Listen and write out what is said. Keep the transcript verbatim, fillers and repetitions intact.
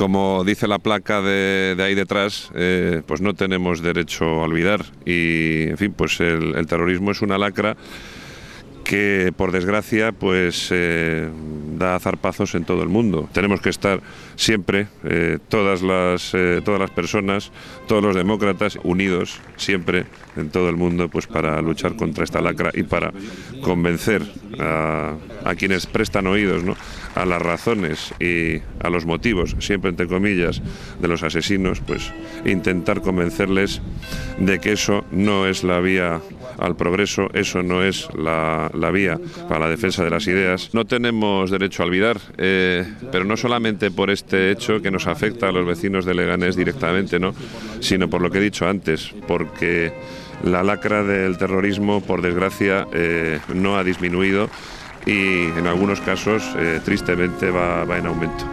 como dice la placa de, de ahí detrás, eh, pues no tenemos derecho a olvidar. Y, en fin, pues el, el terrorismo es una lacra que, por desgracia, pues eh, da zarpazos en todo el mundo. Tenemos que estar siempre, eh, todas las, eh, todas las personas, todos los demócratas, unidos siempre en todo el mundo, pues para luchar contra esta lacra y para convencer a, a quienes prestan oídos, ¿no?, a las razones y a los motivos, siempre entre comillas, de los asesinos, pues intentar convencerles de que eso no es la vía al progreso, eso no es la, la vía para la defensa de las ideas. No tenemos derecho a olvidar, eh, pero no solamente por este hecho que nos afecta a los vecinos de Leganés directamente, ¿no?, sino por lo que he dicho antes, porque la lacra del terrorismo, por desgracia, eh, no ha disminuido y en algunos casos, eh, tristemente, va, va en aumento.